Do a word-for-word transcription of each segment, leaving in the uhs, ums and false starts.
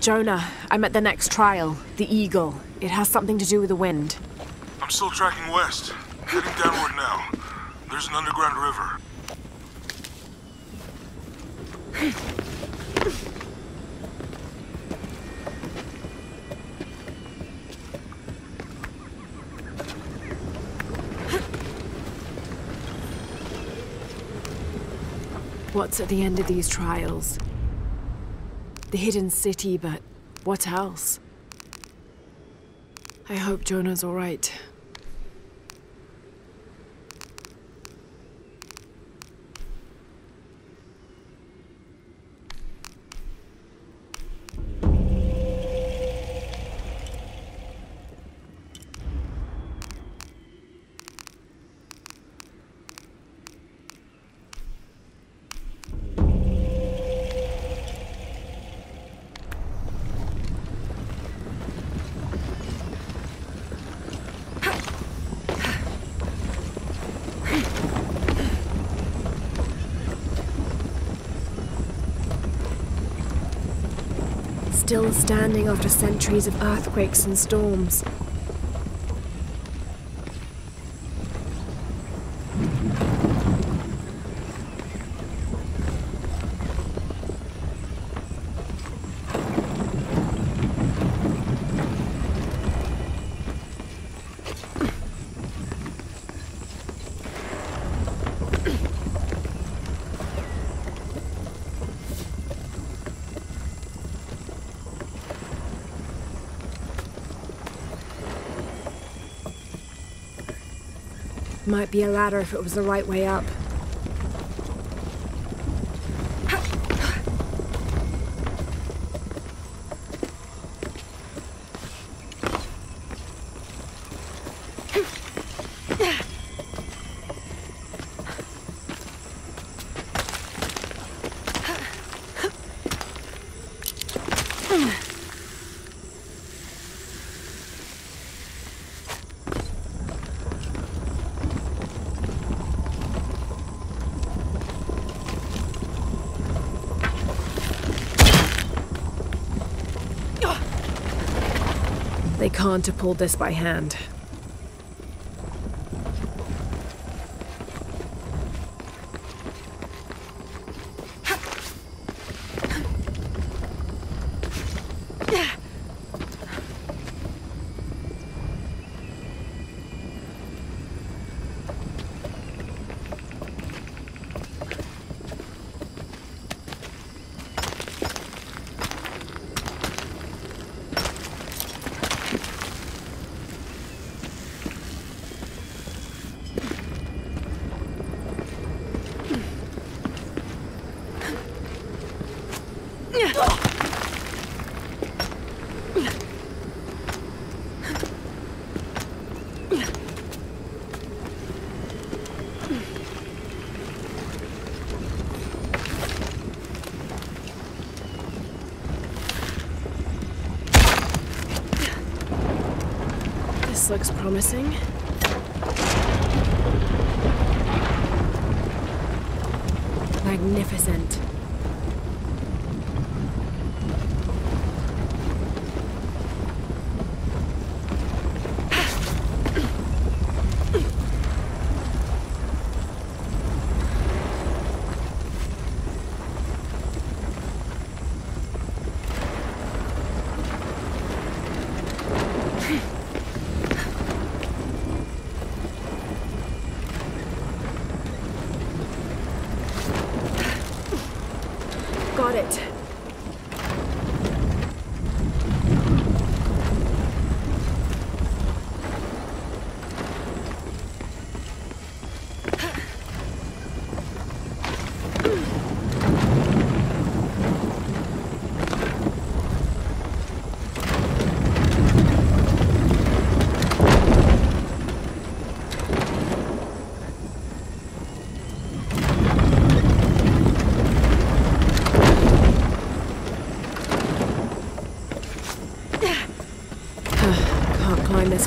Jonah, I'm at the next trial, the Eagle. It has something to do with the wind. I'm still tracking west. Heading downward now. There's an underground river. What's at the end of these trials? The hidden city, but what else? I hope Jonah's all right. Still standing after centuries of earthquakes and storms. Might be a ladder if it was the right way up. Can't have pulled this by hand. Looks promising. Magnificent.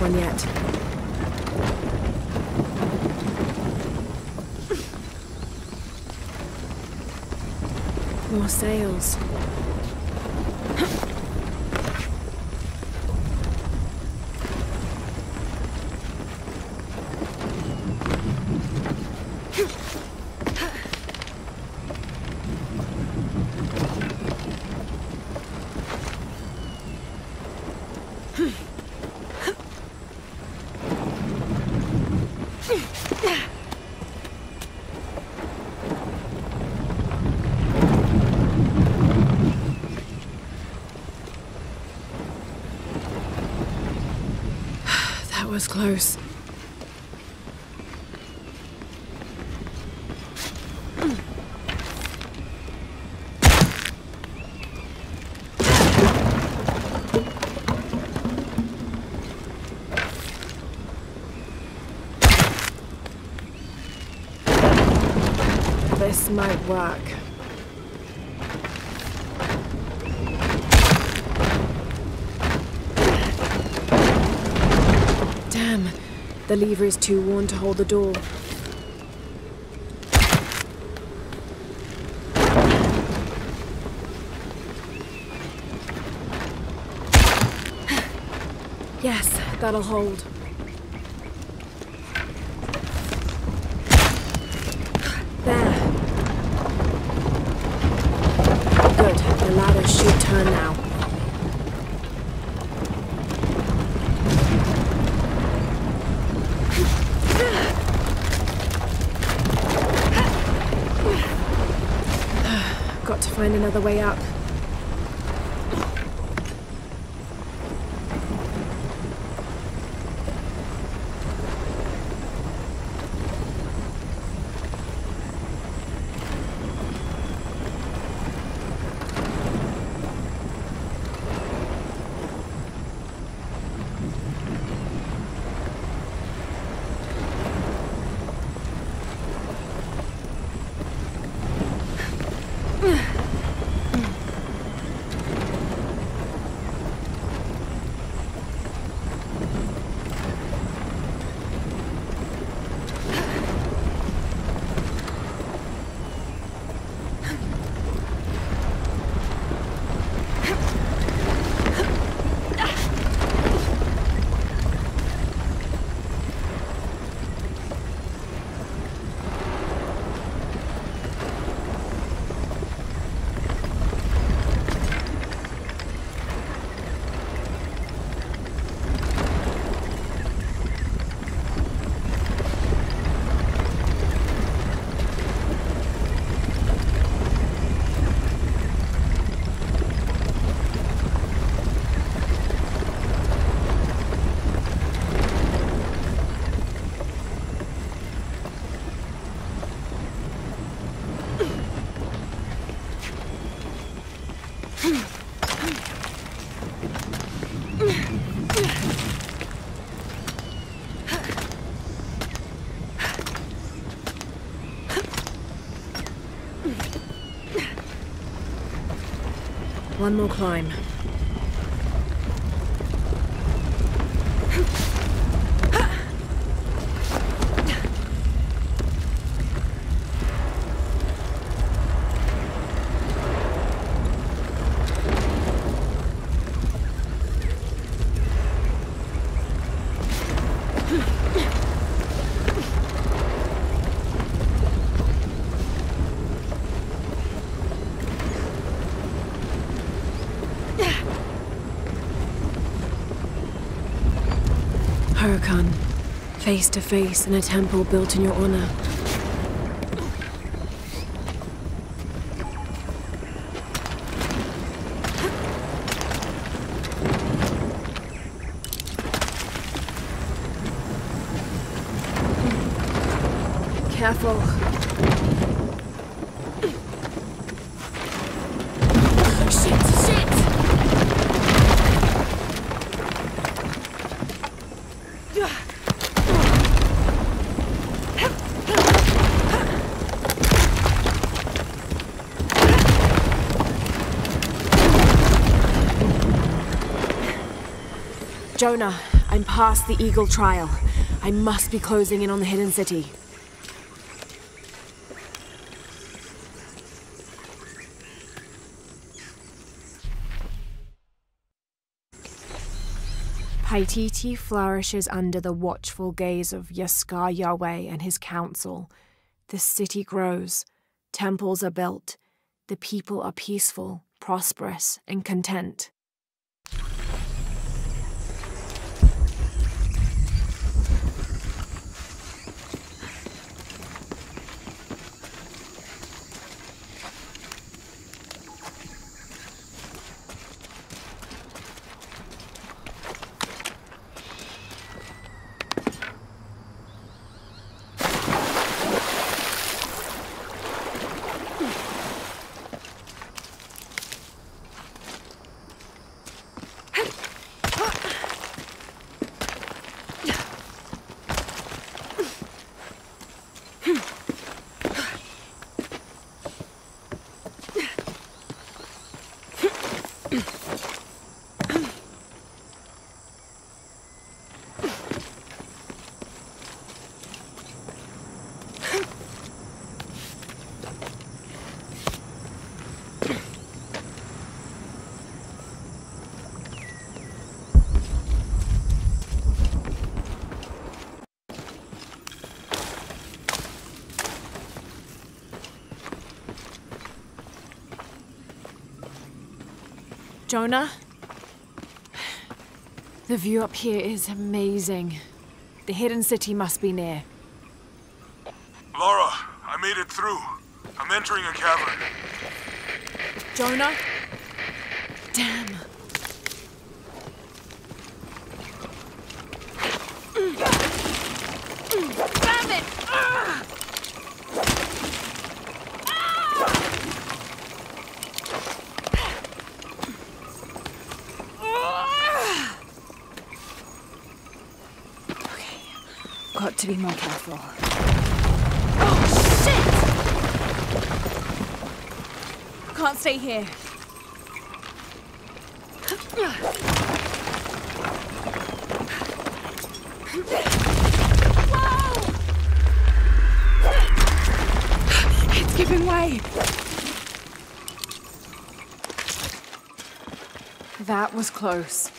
One yet. More sails. was close. This might work. Damn, the lever is too worn to hold the door. Yes, that'll hold. Find another way up. One more climb. Face to face in a temple built in your honor. Careful. Jonah, I'm past the Eagle Trial. I must be closing in on the Hidden City. Paititi flourishes under the watchful gaze of Yaskar Yahweh and his council. The city grows, temples are built, the people are peaceful, prosperous, and content. Jonah, the view up here is amazing. The hidden city must be near. Lara, I made it through. I'm entering a cavern. Jonah? Damn. To be more careful. Oh, shit! Can't stay here. Whoa! It's giving way. That was close.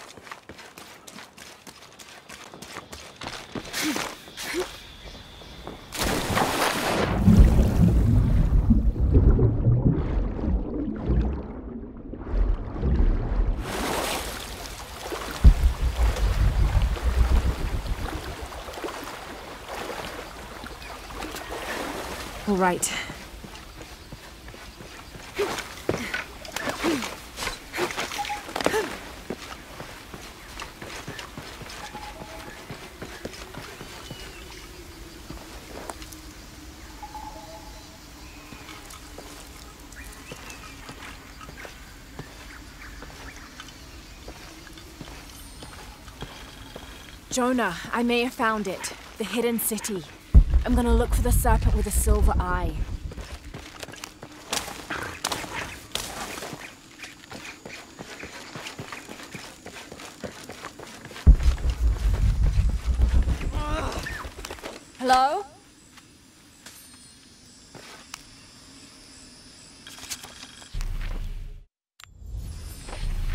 All right. Jonah, I may have found it. The hidden city. I'm gonna look for the serpent with a silver eye. Hello?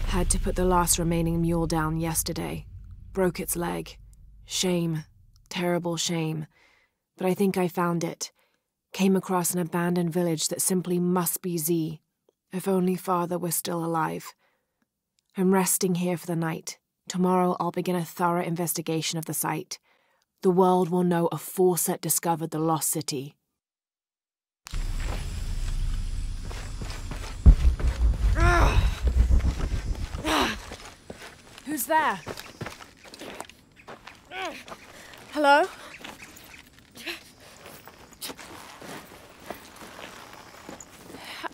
Had to put the last remaining mule down yesterday. Broke its leg. Shame. Terrible shame. But I think I found it. Came across an abandoned village that simply must be Z. If only Father were still alive. I'm resting here for the night. Tomorrow I'll begin a thorough investigation of the site. The world will know a force that discovered the lost city. Who's there? Hello?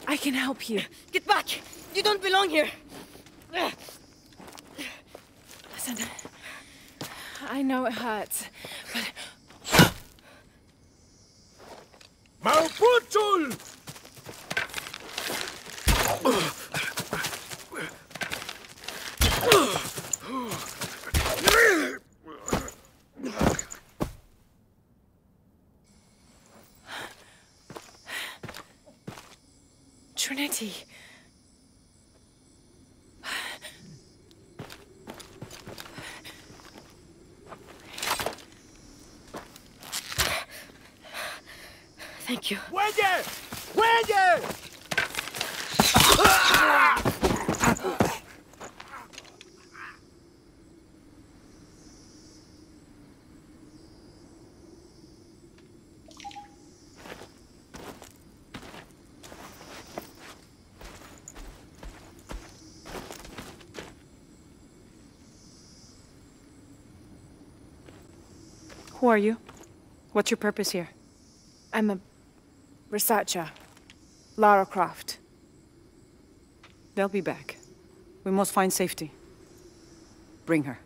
I can help you. Get back! You don't belong here! Listen, I know it hurts, but... Malpuchul! Trinity. Thank you. Wait there! Wait there! Who are you? What's your purpose here? I'm a researcher, Lara Croft. They'll be back. We must find safety. Bring her.